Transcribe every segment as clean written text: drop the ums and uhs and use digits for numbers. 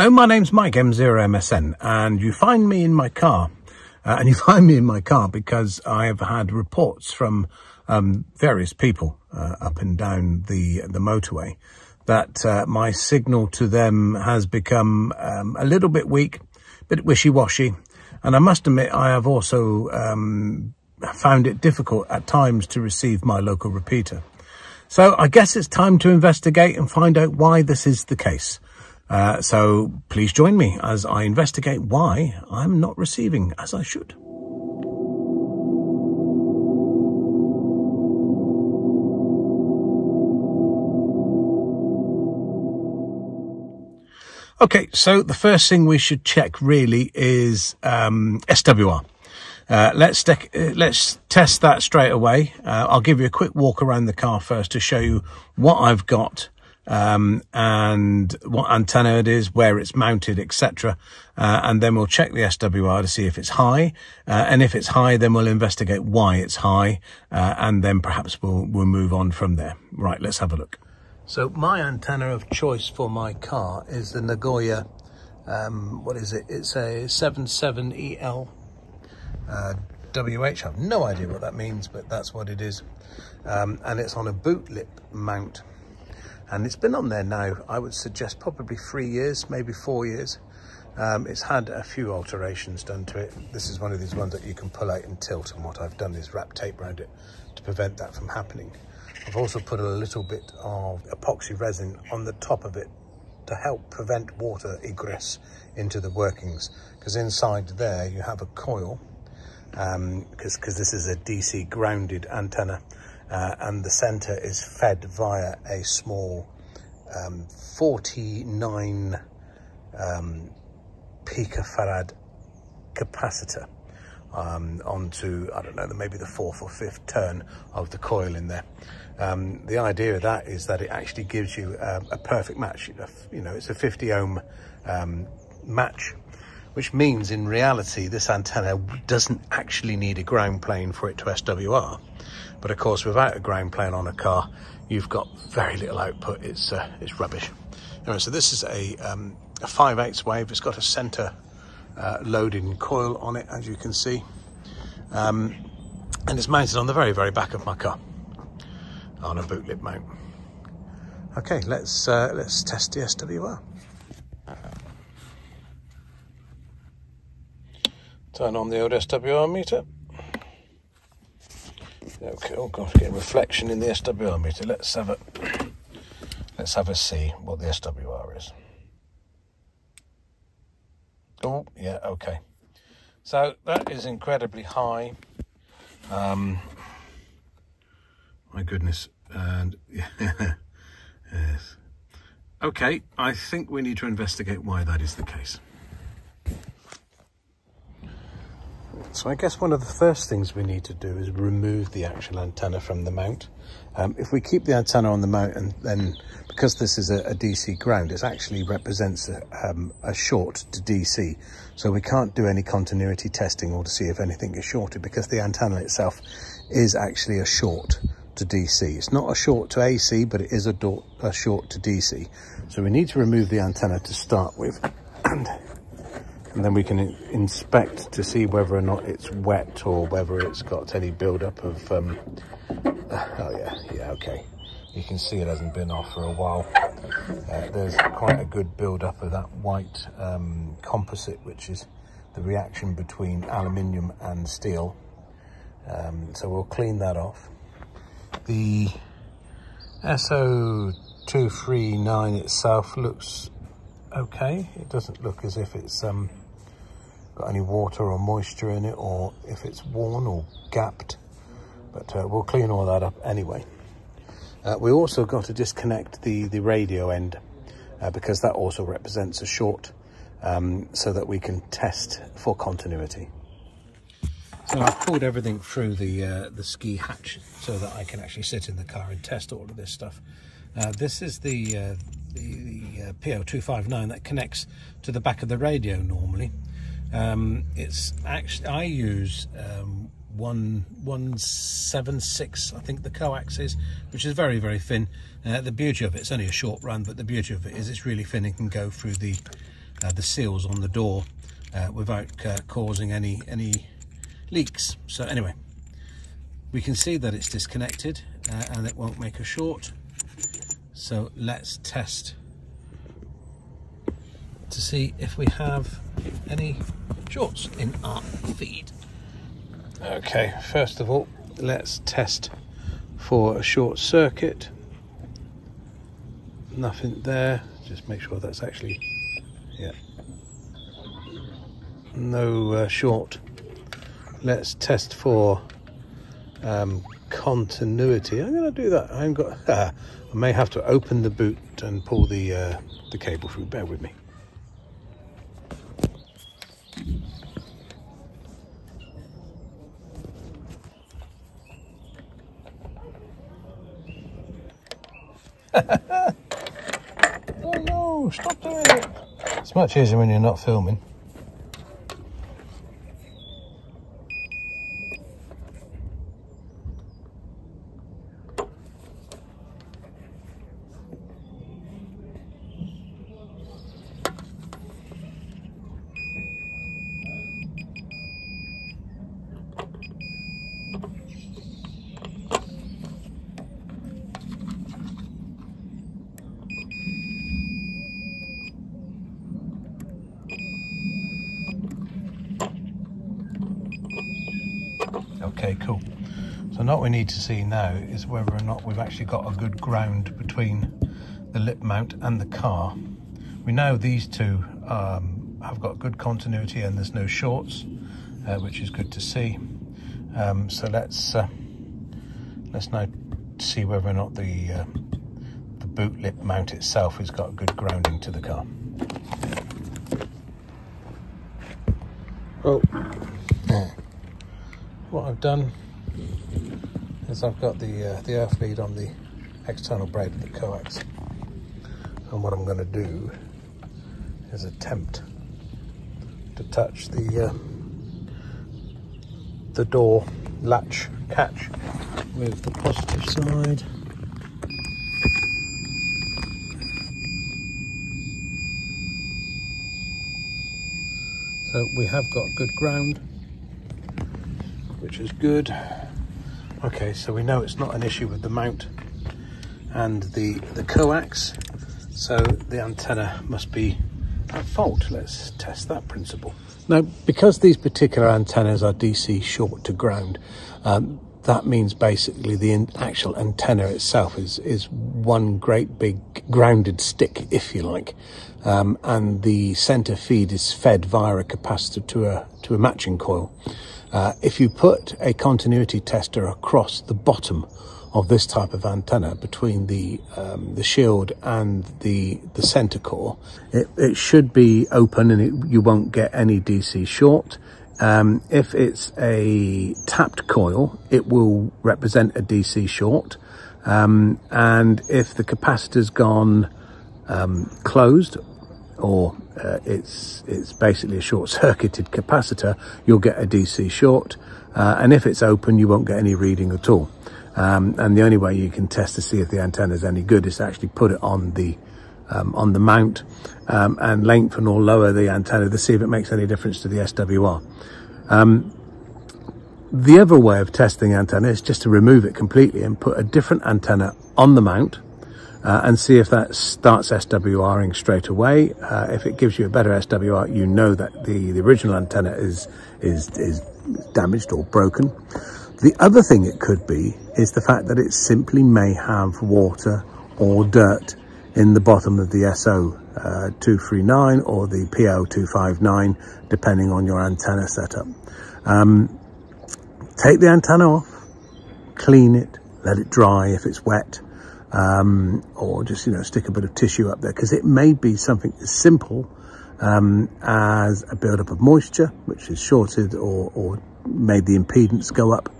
Hello, my name's Mike, M0MSN, and you find me in my car. Because I have had reports from various people up and down the motorway that my signal to them has become a little bit weak, a bit wishy-washy. And I must admit, I have also found it difficult at times to receive my local repeater. So I guess it's time to investigate and find out why this is the case. So please join me as I investigate why I'm not receiving as I should. Okay, so the first thing we should check really is SWR. Let's test that straight away. I'll give you a quick walk around the car first to show you what I've got, and what antenna it is, where it's mounted, etc. And then we'll check the SWR to see if it's high. And if it's high, then we'll investigate why it's high. And then perhaps we'll move on from there. Right, let's have a look. So my antenna of choice for my car is the Nagoya, what is it? It's a 77ELWH. I've no idea what that means, but that's what it is. And it's on a bootlet mount. And it's been on there now, I would suggest, probably 3 years, maybe 4 years. It's had a few alterations done to it. This is one of these ones that you can pull out and tilt, and what I've done is wrap tape around it to prevent that from happening. I've also put a little bit of epoxy resin on the top of it to help prevent water egress into the workings, because inside there you have a coil, because this is a DC grounded antenna. And the centre is fed via a small 49 picofarad capacitor onto, I don't know, maybe the fourth or fifth turn of the coil in there. The idea of that is that it actually gives you a perfect match. You know, it's a 50 ohm match, which means in reality this antenna doesn't actually need a ground plane for it to SWR. But of course, without a ground plane on a car, you've got very little output. It's rubbish. Anyway, so this is a 5/8 wave. It's got a centre loading coil on it, as you can see. And it's mounted on the very, very back of my car, on a bootlet mount. Okay, let's test the SWR. Turn on the old SWR meter. Okay, oh gosh, get a reflection in the SWR meter. Let's have a see what the SWR is. Oh yeah, okay. So that is incredibly high. My goodness, and yeah, yes. Okay, I think we need to investigate why that is the case. So I guess one of the first things we need to do is remove the actual antenna from the mount. If we keep the antenna on the mount, and then because this is a DC ground, it actually represents a short to DC. So we can't do any continuity testing or to see if anything is shorted, because the antenna itself is actually a short to DC. It's not a short to AC, but it is a short to DC. So we need to remove the antenna to start with. And then we can inspect to see whether or not it's wet or whether it's got any build-up of... oh yeah, okay. You can see it hasn't been off for a while. There's quite a good build-up of that white composite, which is the reaction between aluminium and steel. So we'll clean that off. The SO239 itself looks... okay, it doesn't look as if it's got any water or moisture in it, or if it's worn or gapped, but we'll clean all that up anyway. We also got to disconnect the radio end, because that also represents a short, so that we can test for continuity. So I've pulled everything through the ski hatch so that I can actually sit in the car and test all of this stuff. This is the PL259 that connects to the back of the radio normally. It's actually, I use 1176, I think the coax is, which is very, very thin. The beauty of it, it's only a short run, but the beauty of it is it's really thin and can go through the the seals on the door without causing any leaks. So anyway, we can see that it's disconnected and it won't make a short. So let's test to see if we have any shorts in our feed. Okay, first of all, let's test for a short circuit. Nothing there, just make sure that's actually, yeah, no short. Let's test for continuity. I'm gonna do that. I may have to open the boot and pull the cable through. Bear with me. Oh no, stop doing it. It's much easier when you're not filming. Okay, cool. So now what we need to see now is whether or not we've actually got a good ground between the lip mount and the car. We know these two have got good continuity and there's no shorts, which is good to see. So let's now see whether or not the boot lip mount itself has got good grounding to the car. Oh. What I've done is I've got the earth lead on the external braid of the coax, and what I'm going to do is attempt to touch the door latch catch with the positive side. So we have got good ground, which is good. Okay, so we know it's not an issue with the mount and the coax, so the antenna must be at fault. Let's test that principle. Now, because these particular antennas are DC short to ground, that means basically the actual antenna itself is one great big grounded stick, if you like, and the center feed is fed via a capacitor to a matching coil. If you put a continuity tester across the bottom of this type of antenna between the shield and the center core, it should be open and you won't get any DC short. If it's a tapped coil, it will represent a DC short. And if the capacitor's gone closed, or it's basically a short-circuited capacitor, you'll get a DC short, and if it's open you won't get any reading at all. And the only way you can test to see if the antenna is any good is to actually put it on the mount and lengthen or lower the antenna to see if it makes any difference to the SWR. The other way of testing antenna is just to remove it completely and put a different antenna on the mount, and see if that starts SWRing straight away. If it gives you a better SWR, you know that the original antenna is damaged or broken. The other thing it could be is the fact that it simply may have water or dirt in the bottom of the SO239 or the PL259, depending on your antenna setup. Take the antenna off, clean it, let it dry if it's wet, or just, you know, stick a bit of tissue up there, because it may be something as simple as a buildup of moisture which is shorted or made the impedance go up.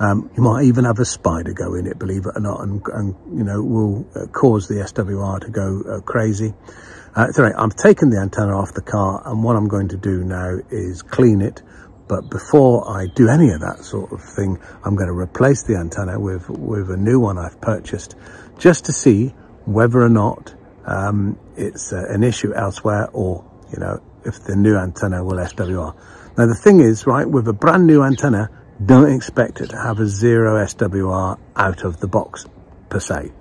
You might even have a spider go in it, believe it or not, and you know, will cause the SWR to go crazy. It's all right, I've taken the antenna off the car, and what I'm going to do now is clean it. But before I do any of that sort of thing, I'm going to replace the antenna with a new one I've purchased, just to see whether or not it's an issue elsewhere or you know, if the new antenna will SWR. Now, the thing is, right, with a brand new antenna, don't expect it to have a zero SWR out of the box, per se.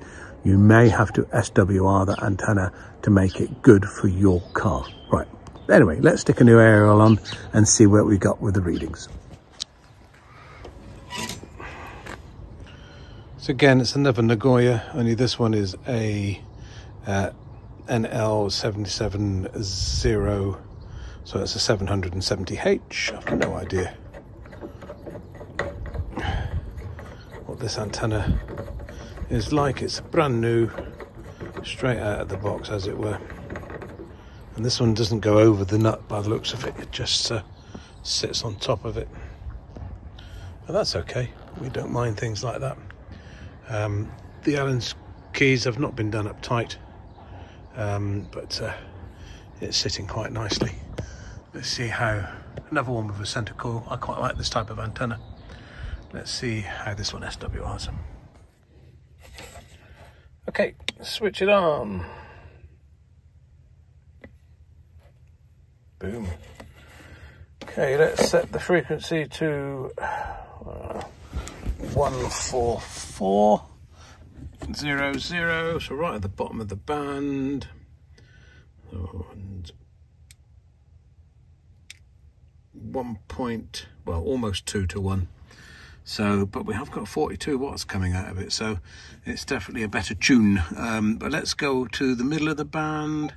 You may have to SWR the antenna to make it good for your car. Right, anyway, let's stick a new aerial on and see what we got with the readings. So again, it's another Nagoya, only this one is a NL770, so it's a 770H. I've got no idea what this antenna is like. It's brand new, straight out of the box, as it were. And this one doesn't go over the nut by the looks of it, it just sits on top of it. But that's okay, we don't mind things like that. The Allen's keys have not been done up tight, but it's sitting quite nicely. Let's see how, another one with a centre coil. I quite like this type of antenna. Let's see how this one SWRs. Okay, switch it on. Boom. Okay, let's set the frequency to 14400, so right at the bottom of the band. And 1 point, well, almost 2 to 1. So, but we have got 42 watts coming out of it, so it's definitely a better tune. But let's go to the middle of the band.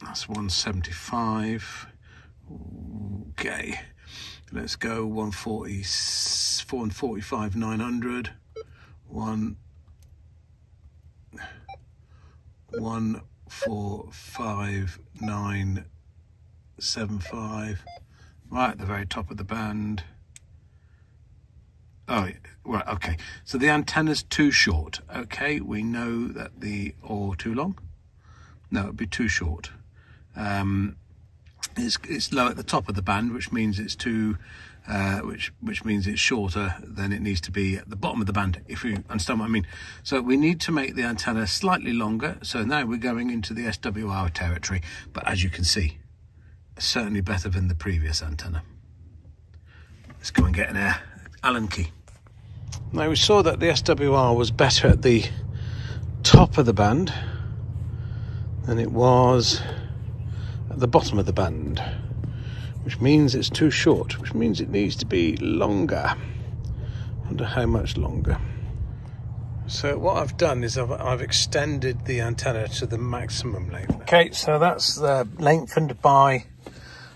That's 175. Okay. Let's go 145, 900, 145, 975, right at the very top of the band. Oh, right, okay. So the antenna's too short. Okay, we know that or too long. No, it'd be too short. It's low at the top of the band, which means it's too, which means it's shorter than it needs to be at the bottom of the band, if you understand what I mean. So we need to make the antenna slightly longer. So now we're going into the SWR territory, but as you can see, certainly better than the previous antenna. Let's go and get an Allen key. Now, we saw that the SWR was better at the top of the band than it was at the bottom of the band, which means it's too short, which means it needs to be longer. I wonder how much longer. So what I've done is I've extended the antenna to the maximum length. Okay, so that's lengthened by,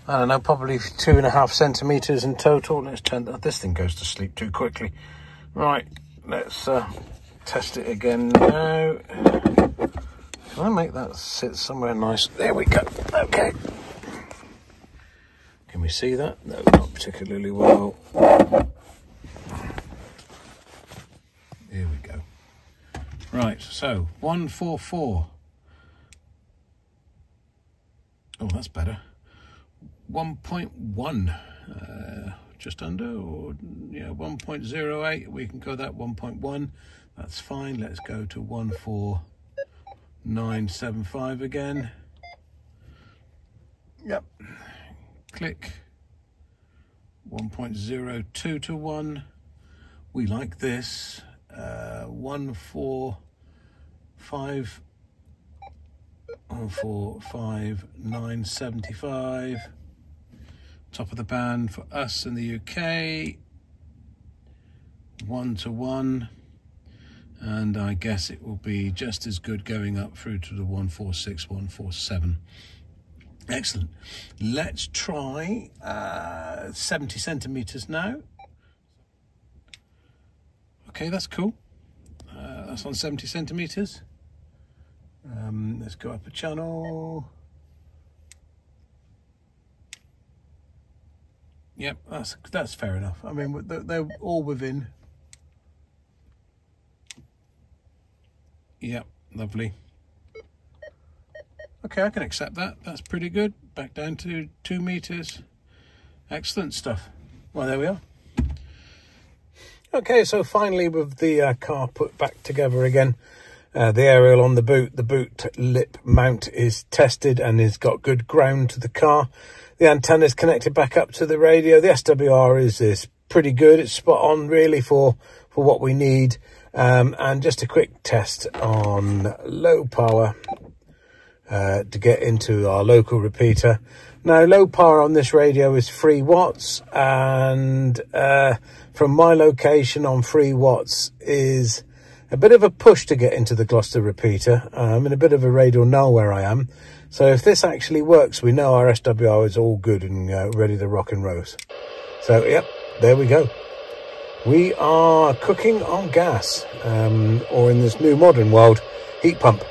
I don't know, probably 2.5 centimeters in total. Let's turn that. This thing goes to sleep too quickly. Right, let's test it again now. Can I make that sit somewhere nice? There we go. Okay. Can we see that? No, not particularly well. Here we go. Right, so 144. Oh, that's better. 1.1. Just under, or yeah, 1.08. We can go that 1.1. That's fine. Let's go to 14975 again. Yep. Click. 1.02 to 1. We like this. 145, 975. Top of the band for us in the UK. 1 to 1. And I guess it will be just as good going up through to the 146, 147. Excellent. Let's try 70 centimeters now. Okay, that's cool. That's on 70 centimeters. Let's go up a channel. Yep, that's fair enough. I mean, they're all within. Yep, lovely. Okay, I can accept that. That's pretty good. Back down to 2 meters. Excellent stuff. Well, there we are. Okay, so finally with the car put back together again, The aerial on the boot lip mount is tested and has got good ground to the car. The antenna is connected back up to the radio. The SWR is pretty good. It's spot on really for what we need. And just a quick test on low power to get into our local repeater. Now, low power on this radio is 3 watts, and from my location on 3 watts is a bit of a push to get into the Gloucester repeater. I'm in a bit of a radial null where I am. So if this actually works, we know our SWR is all good and ready to rock and rose. So, yep, there we go. We are cooking on gas, or in this new modern world, heat pump.